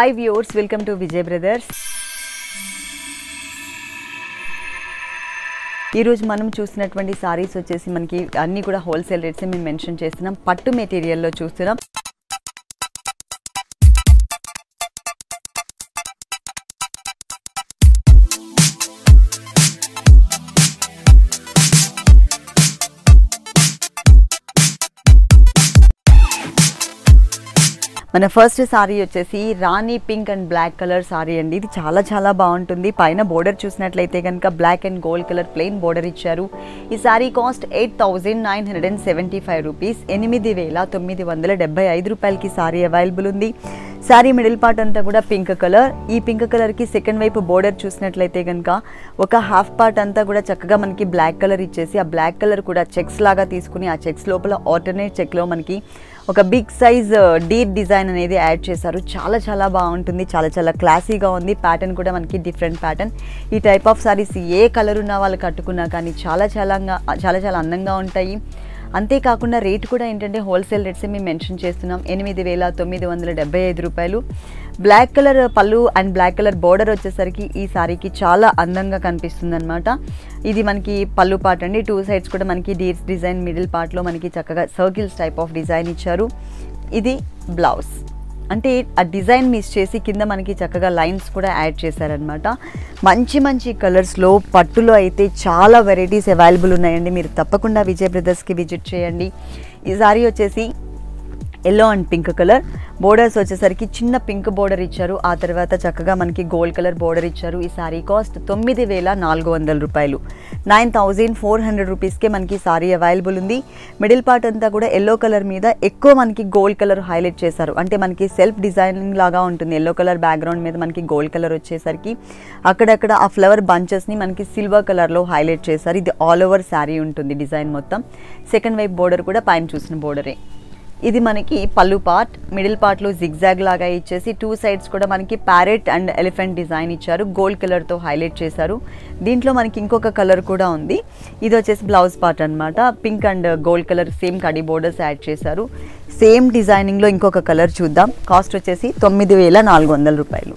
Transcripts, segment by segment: Hi viewers, welcome to Vijay Brothers. ఈ రోజు మనం చూసినటువంటి సారీస్ వచ్చేసి మనకి అన్ని కూడా హోల్సేల్ రేట్స్ మనం మెన్షన్ చేస్తున్నాం పట్టు మెటీరియల్ లో చూస్తున్నాం మన ఫస్ట్ సారీ వచ్చేసి rani pink and black colour sari అండి ఇది చాలా చాలా బాగుంటుంది పైన బోర్డర్ చూసినట్లయితే గనుక black and gold colour plain border ఇచ్చారు ఈ సారీ కాస్ట్ 8975 రూపాయస్ 8975 రూపాయలకి సారీ అవైలబుల్ ఉంది సారీ మిడిల్ పార్ట్ అంతా కూడా పింక్ కలర్ ఈ పింక్ కలర్ కి సెకండ్ వైపు బోర్డర్ చూసినట్లయితే గనుక ఒక హాఫ్ పార్ట్ అంతా కూడా చక్కగా మనకి బ్లాక్ కలర్ ఇచ్చేసి ఆ బ్లాక్ కలర్ కూడా చెక్స్ లాగా తీసుకుని ఆ చెక్స్ లోపల ఆల్టర్నేట్ చెక్ లో మనకి ఒక బిగ్ సైజ్ డీప్ డిజైన్ అనేది యాడ్ చేశారు చాలా చాలా బాగుంటుంది చాలా చాలా క్లాసీగా ఉంది ప్యాటర్న్ కూడా మనకి డిఫరెంట్ ప్యాటర్న్ ఈ టైప్ ఆఫ్ సారీస్ ఏ కలర్ ఉన్న వాళ్ళు కట్టుకున్నా కానీ చాలా చాలా అందంగా ఉంటాయి అంతేకాకుండా రేట్ కూడా ఏంటంటే హోల్సేల్ రేట్స్ మేము మెన్షన్ చేస్తున్నాం 8975 రూపాయలు బ్లాక్ కలర్ పళ్ళు అండ్ బ్లాక్ కలర్ బోర్డర్ వచ్చేసరికి ఈ సారీకి చాలా అందంగా కనిపిస్తుంది అనమాట ఇది మనకి పళ్ళు పార్ట్ అండి టూ సైడ్స్ కూడా మనకి డీర్స్ డిజైన్ మిడిల్ పార్ట్లో మనకి చక్కగా సర్కిల్స్ టైప్ ఆఫ్ డిజైన్ ఇచ్చారు ఇది బ్లౌజ్ అంటే ఆ డిజైన్ మిస్ చేసి కింద మనకి చక్కగా లైన్స్ కూడా యాడ్ చేశారనమాట మంచి మంచి కలర్స్లో పట్టులో అయితే చాలా వెరైటీస్ అవైలబుల్ ఉన్నాయండి మీరు తప్పకుండా విజయ్ బ్రదర్స్కి విజిట్ చేయండి ఈ సారీ వచ్చేసి yellow and pink colour borders వచ్చేసరికి చిన్న పింక్ బోర్డర్ ఇచ్చారు ఆ తర్వాత చక్కగా మనకి గోల్డ్ కలర్ బోర్డర్ ఇచ్చారు ఈ సారీ కాస్ట్ 9400 రూపాయలు 9400 రూపీస్కే మనకి సారీ అవైలబుల్ ఉంది మిడిల్ పార్ట్ అంతా కూడా ఎల్లో కలర్ మీద ఎక్కువ మనకి గోల్డ్ కలర్ హైలైట్ చేశారు అంటే మనకి సెల్ఫ్ డిజైనింగ్ లాగా ఉంటుంది ఎల్లో కలర్ బ్యాక్గ్రౌండ్ మీద మనకి గోల్డ్ కలర్ వచ్చేసరికి అక్కడక్కడ ఆ ఫ్లవర్ బంచెస్ని మనకి సిల్వర్ కలర్లో హైలైట్ చేశారు ఇది ఆల్ ఓవర్ సారీ ఉంటుంది డిజైన్ మొత్తం సెకండ్ వైపు బోర్డర్ కూడా పైన చూసిన బోర్డరే ఇది మనకి పళ్ళు పార్ట్ మిడిల్ పార్ట్లో జిగ్జాగ్ లాగా ఇచ్చేసి టూ సైడ్స్ కూడా మనకి ప్యారెట్ అండ్ ఎలిఫెంట్ డిజైన్ ఇచ్చారు గోల్డ్ కలర్తో హైలైట్ చేశారు దీంట్లో మనకి ఇంకొక కలర్ కూడా ఉంది ఇది వచ్చేసి బ్లౌజ్ పార్ట్ అనమాట pink and gold colour same కడి బోర్డర్స్ యాడ్ చేశారు సేమ్ డిజైనింగ్లో ఇంకొక కలర్ చూద్దాం కాస్ట్ వచ్చేసి 9400 రూపాయలు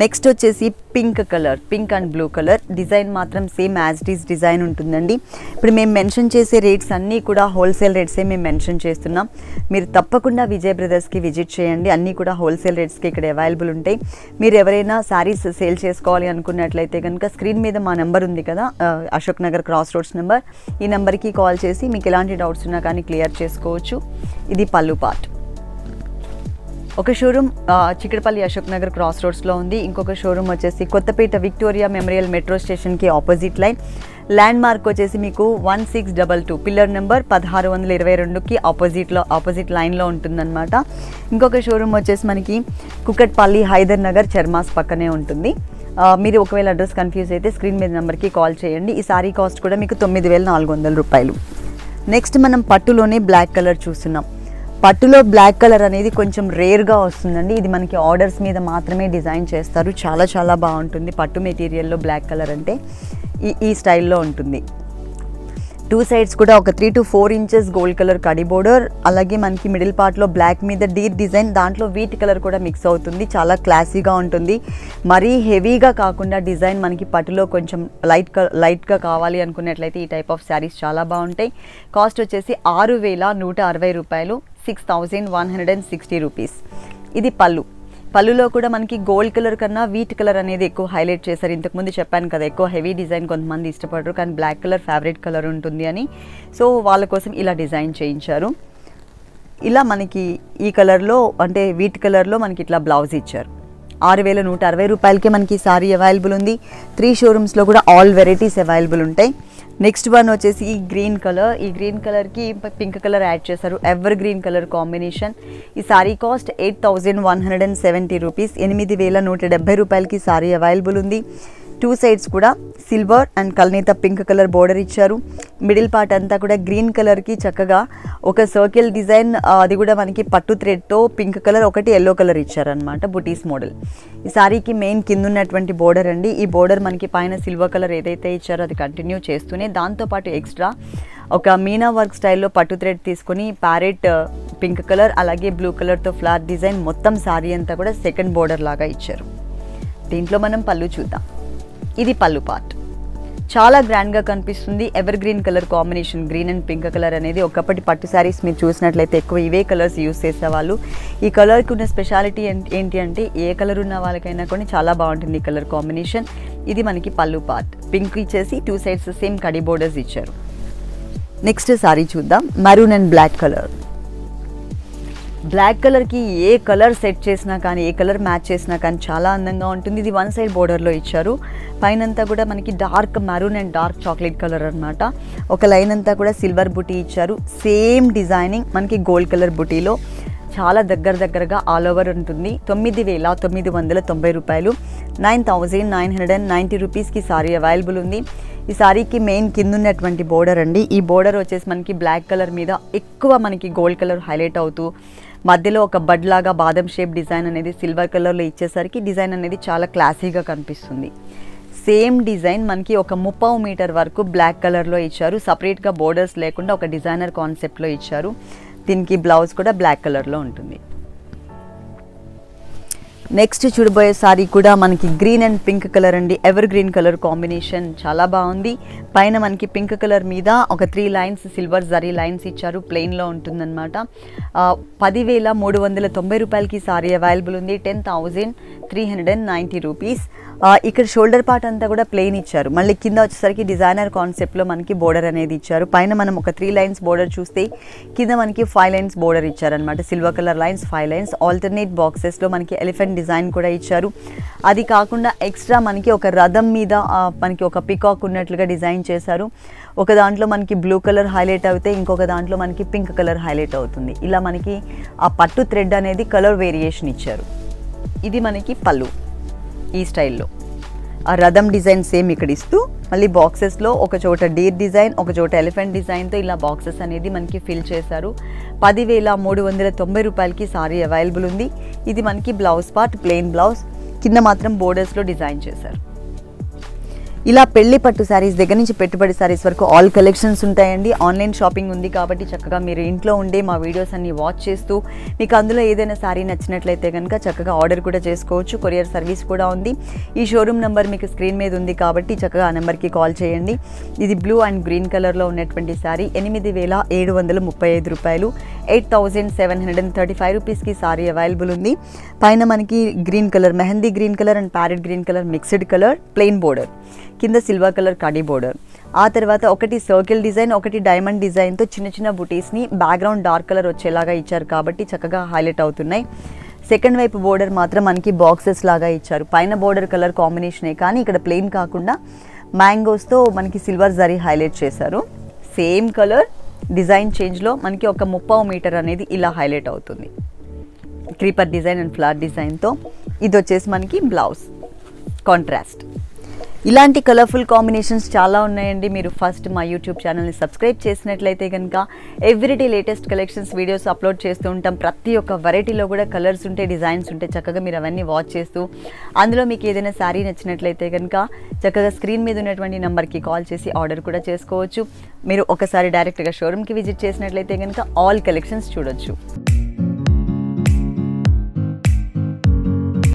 నెక్స్ట్ వచ్చేసి pink colour pink and blue colour design మాత్రం same as it is design ఉంటుందండి ఇప్పుడు మేము మెన్షన్ చేసే రేట్స్ అన్నీ కూడా హోల్సేల్ రేట్సే మేము మెన్షన్ చేస్తున్నాం మీరు తప్పకుండా విజయ్ బ్రదర్స్కి విజిట్ చేయండి అన్నీ కూడా హోల్సేల్ రేట్స్కి ఇక్కడ అవైలబుల్ ఉంటాయి మీరు ఎవరైనా శారీస్ సేల్ చేసుకోవాలి అనుకున్నట్లయితే కనుక స్క్రీన్ మీద మా నెంబర్ ఉంది కదా Ashok Nagar cross roads number ఈ నెంబర్కి కాల్ చేసి మీకు ఎలాంటి డౌట్స్ ఉన్నా కానీ క్లియర్ చేసుకోవచ్చు ఇది పళ్ళు పార్ట్ ఒక షోరూమ్ చిక్కడపల్లి అశోక్ నగర్ క్రాస్ రోడ్స్లో ఉంది ఇంకొక షోరూమ్ వచ్చేసి కొత్తపేట విక్టోరియా మెమోరియల్ మెట్రో స్టేషన్కి ఆపోజిట్ లైన్ ల్యాండ్ మార్క్ వచ్చేసి మీకు 1622 పిల్లర్ నెంబర్ 1622కి ఆపోజిట్ లైన్లో ఉంటుందన్నమాట ఇంకొక షోరూమ్ వచ్చేసి మనకి కుక్కట్పల్లి హైదర్ నగర్ చర్మాస్ పక్కనే ఉంటుంది మీరు ఒకవేళ అడ్రస్ కన్ఫ్యూజ్ అయితే స్క్రీన్ మీద నెంబర్కి కాల్ చేయండి ఈ సారీ కాస్ట్ కూడా మీకు 9400 రూపాయలు నెక్స్ట్ మనం పట్టులోనే బ్లాక్ కలర్ చూస్తున్నాం పట్టులో బ్లాక్ కలర్ అనేది కొంచెం రేర్గా వస్తుందండి ఇది మనకి ఆర్డర్స్ మీద మాత్రమే డిజైన్ చేస్తారు చాలా చాలా బాగుంటుంది పట్టు మెటీరియల్లో బ్లాక్ కలర్ అంటే ఈ స్టైల్లో ఉంటుంది టూ సైడ్స్ కూడా ఒక 3 to 4 ఇంచెస్ గోల్డ్ కలర్ కడి బోర్డర్ అలాగే మనకి మిడిల్ పార్ట్లో బ్లాక్ మీద డీప్ డిజైన్ దాంట్లో వీట్ కలర్ కూడా మిక్స్ అవుతుంది చాలా క్లాసీగా ఉంటుంది మరీ హెవీగా కాకుండా డిజైన్ మనకి పట్టులో కొంచెం లైట్గా కావాలి అనుకున్నట్లయితే ఈ టైప్ ఆఫ్ శారీస్ చాలా బాగుంటాయి కాస్ట్ వచ్చేసి 6160 రూపాయలు 6160 రూపీస్ ఇది పళ్ళు పళ్ళులో కూడా మనకి గోల్డ్ కలర్ కన్నా వీట్ కలర్ అనేది ఎక్కువ హైలైట్ చేశారు ఇంతకుముందు చెప్పాను కదా ఎక్కువ హెవీ డిజైన్ కొంతమంది ఇష్టపడరు కానీ బ్లాక్ కలర్ ఫేవరెట్ కలర్ ఉంటుంది అని సో వాళ్ళ కోసం ఇలా డిజైన్ చేయించారు ఇలా మనకి ఈ కలర్లో అంటే వీట్ కలర్లో మనకి ఇట్లా బ్లౌజ్ ఇచ్చారు 6160 రూపాయలకే మనకి సారీ అవైలబుల్ ఉంది 3 షోరూమ్స్లో కూడా ఆల్ వెరైటీస్ అవైలబుల్ ఉంటాయి నెక్స్ట్ వన్ వచ్చేసి ఈ గ్రీన్ కలర్ ఈ గ్రీన్ కలర్కి పింక్ కలర్ యాడ్ చేశారు ఎవర్ గ్రీన్ కలర్ కాంబినేషన్ ఈ సారీ కాస్ట్ 8170 రూపీస్ 8170 రూపాయలకి సారీ అవైలబుల్ ఉంది టూ సైడ్స్ కూడా సిల్వర్ అండ్ కల్నేత పింక్ కలర్ బోర్డర్ ఇచ్చారు మిడిల్ పార్ట్ అంతా కూడా గ్రీన్ కలర్కి చక్కగా ఒక సర్కిల్ డిజైన్ అది కూడా మనకి పట్టు థ్రెడ్తో పింక్ కలర్ ఒకటి ఎల్లో కలర్ ఇచ్చారనమాట బుటీస్ మోడల్ ఈ సారీకి మెయిన్ కింద ఉన్నటువంటి బోర్డర్ అండి ఈ బోర్డర్ మనకి పైన సిల్వర్ కలర్ ఏదైతే ఇచ్చారో అది కంటిన్యూ చేస్తూనే దాంతోపాటు ఎక్స్ట్రా ఒక మీనా వర్క్ స్టైల్లో పట్టు థ్రెడ్ తీసుకొని ప్యారెట్ పింక్ కలర్ అలాగే బ్లూ కలర్ తో ఫ్లాట్ డిజైన్ మొత్తం సారీ అంతా కూడా సెకండ్ బోర్డర్ లాగా ఇచ్చారు. దీంట్లో మనం పల్లు చూద్దాం. ఇది పల్లు పార్ట్. చాలా గ్రాండ్ గా కనిపిస్తుంది. Evergreen colour combination, green and pink colour అనేది ఒకప్పటి పట్టు సారీస్ మీరు చూసినట్లయితే ఎక్కువ ఇవే కలర్స్ యూజ్ చేసేవాళ్ళు. ఈ కలర్కి ఉన్న స్పెషాలిటీ ఏంటి అంటే ఏ కలర్ ఉన్న వాళ్ళకైనా కూడా చాలా బాగుంటుంది ఈ కలర్ కాంబినేషన్. ఇది మనకి పల్లు పార్ట్. పింక్ ఇచ్చేసి టూ సైడ్స్ సేమ్ కడి బోర్డర్స్ ఇచ్చారు. నెక్స్ట్ సారీ చూద్దాం. Maroon and black colour. Black కలర్కి ఏ కలర్ సెట్ చేసినా కానీ ఏ కలర్ మ్యాచ్ చేసినా కానీ చాలా అందంగా ఉంటుంది. ఇది వన్ సైడ్ బోర్డర్లో ఇచ్చారు. పైనంతా కూడా మనకి dark maroon and dark chocolate colour అనమాట. ఒక లైన్ అంతా కూడా సిల్వర్ బుటీ ఇచ్చారు. సేమ్ డిజైనింగ్ మనకి గోల్డ్ కలర్ బుటీలో చాలా దగ్గరగా ఆల్ ఓవర్ ఉంటుంది. 9,990 రూపాయలు, 9,990 రూపీస్కి సారీ అవైలబుల్ ఉంది. ఈ సారీకి మెయిన్ కింద ఉన్నటువంటి బోర్డర్ అండి. ఈ బోర్డర్ వచ్చేసి మనకి బ్లాక్ కలర్ మీద ఎక్కువ మనకి గోల్డ్ కలర్ హైలైట్ అవుతూ మధ్యలో ఒక బడ్ లాగా బాదం షేప్ డిజైన్ అనేది సిల్వర్ కలర్లో ఇచ్చేసరికి డిజైన్ అనేది చాలా క్లాసీగా కనిపిస్తుంది. సేమ్ డిజైన్ మనకి ఒక 30 మీటర్ వరకు బ్లాక్ కలర్లో ఇచ్చారు. సపరేట్గా బోర్డర్స్ లేకుండా ఒక డిజైనర్ కాన్సెప్ట్లో ఇచ్చారు. దీనికి బ్లౌజ్ కూడా బ్లాక్ కలర్లో ఉంటుంది. నెక్స్ట్ చూడబోయే సారీ కూడా మనకి గ్రీన్ అండ్ పింక్ కలర్ అండి. ఎవర్ గ్రీన్ కలర్ కాంబినేషన్ చాలా బాగుంది. పైన మనకి పింక్ కలర్ మీద ఒక 3 లైన్స్ సిల్వర్ జరీ లైన్స్ ఇచ్చారు. ప్లెయిన్లో ఉంటుందన్నమాట. 10,390 రూపాయలకి సారీ అవైలబుల్ ఉంది. 10,390 రూపీస్. ఇక్కడ షోల్డర్ పార్ట్ అంతా కూడా ప్లెయిన్ ఇచ్చారు. మళ్ళీ కింద వచ్చేసరికి డిజైనర్ కాన్సెప్ట్లో మనకి బోర్డర్ అనేది ఇచ్చారు. పైన మనం ఒక 3 లైన్స్ బోర్డర్ చూస్తే కింద మనకి 5 లైన్స్ బోర్డర్ ఇచ్చారనమాట. Silver colour lines 5 lines. Alternate బాక్సెస్లో మనకి ఎలిఫెంట్ డిజైన్ కూడా ఇచ్చారు. అది కాకుండా ఎక్స్ట్రా మనకి ఒక రథం మీద మనకి ఒక పికాక్ ఉన్నట్లుగా డిజైన్ చేశారు. ఒక దాంట్లో మనకి బ్లూ కలర్ హైలైట్ అవుతే ఇంకొక దాంట్లో మనకి పింక్ కలర్ హైలైట్ అవుతుంది. ఇలా మనకి ఆ పట్టు థ్రెడ్ అనేది కలర్ వేరియేషన్ ఇచ్చారు. ఇది మనకి పళ్ళు ఈ స్టైల్లో. ఆ రథం డిజైన్ సేమ్ ఇక్కడ ఇస్తూ మళ్ళీ బాక్సెస్లో ఒక చోట డీర్ డిజైన్ ఒక చోట ఎలిఫెంట్ డిజైన్తో ఇలా బాక్సెస్ అనేది మనకి ఫిల్ చేశారు. 10,390 రూపాయలకి సారీ అవైలబుల్ ఉంది. ఇది మనకి బ్లౌజ్ పార్ట్, ప్లెయిన్ బ్లౌజ్. కింద మాత్రం బోర్డర్స్లో డిజైన్ చేశారు. ఇలా పెళ్లి పట్టు శారీస్ దగ్గర నుంచి పెట్టుబడి శారీస్ వరకు ఆల్ కలెక్షన్స్ ఉంటాయండి. ఆన్లైన్ షాపింగ్ ఉంది కాబట్టి చక్కగా మీరు ఇంట్లో ఉండే మా వీడియోస్ అన్ని వాచ్ చేస్తూ మీకు అందులో ఏదైనా శారీ నచ్చినట్లయితే కనుక చక్కగా ఆర్డర్ కూడా చేసుకోవచ్చు. కొరియర్ సర్వీస్ కూడా ఉంది. ఈ షోరూమ్ నెంబర్ మీకు స్క్రీన్ మీద ఉంది కాబట్టి చక్కగా ఆ నెంబర్కి కాల్ చేయండి. ఇది బ్లూ అండ్ గ్రీన్ కలర్లో ఉన్నటువంటి శారీ 8,735 రూపాయలు, 8,735 రూపీస్కి శారీ అవైలబుల్ ఉంది. పైన మనకి green colour, mehndi green colour and parrot green colour mixed colour, plain border, కింద సిల్వర్ కలర్ కడి బోర్డర్. ఆ తర్వాత ఒకటి సర్కిల్ డిజైన్ ఒకటి డైమండ్ డిజైన్తో చిన్న బుటీస్ని బ్యాక్గ్రౌండ్ డార్క్ కలర్ వచ్చేలాగా ఇచ్చారు కాబట్టి చక్కగా హైలైట్ అవుతున్నాయి. సెకండ్ వైపు బోర్డర్ మాత్రం మనకి బాక్సెస్ లాగా ఇచ్చారు. పైన బోర్డర్ కలర్ కాంబినేషనే కానీ ఇక్కడ ప్లెయిన్ కాకుండా మ్యాంగోస్తో మనకి సిల్వర్ జరీ హైలైట్ చేశారు. సేమ్ కలర్ డిజైన్ చేంజ్లో మనకి ఒక 30 మీటర్ అనేది ఇలా హైలైట్ అవుతుంది. క్రీపర్ డిజైన్ అండ్ ఫ్లాట్ డిజైన్తో. ఇది వచ్చేసి మనకి బ్లౌజ్ కాంట్రాస్ట్. ఇలాంటి కలర్ఫుల్ కాంబినేషన్స్ చాలా ఉన్నాయండి. మీరు ఫస్ట్ మా యూట్యూబ్ ఛానల్ని సబ్స్క్రైబ్ చేసినట్లయితే కనుక everyday latest collections videos upload చేస్తూ ఉంటాం. ప్రతి ఒక్క వెరైటీలో కూడా కలర్స్ ఉంటాయి, డిజైన్స్ ఉంటాయి. చక్కగా మీరు అవన్నీ వాచ్ చేస్తూ అందులో మీకు ఏదైనా శారీ నచ్చినట్లయితే కనుక చక్కగా స్క్రీన్ మీద ఉన్నటువంటి నెంబర్కి కాల్ చేసి ఆర్డర్ కూడా చేసుకోవచ్చు. మీరు ఒకసారి డైరెక్ట్గా షోరూమ్కి విజిట్ చేసినట్లయితే కనుక ఆల్ కలెక్షన్స్ చూడొచ్చు.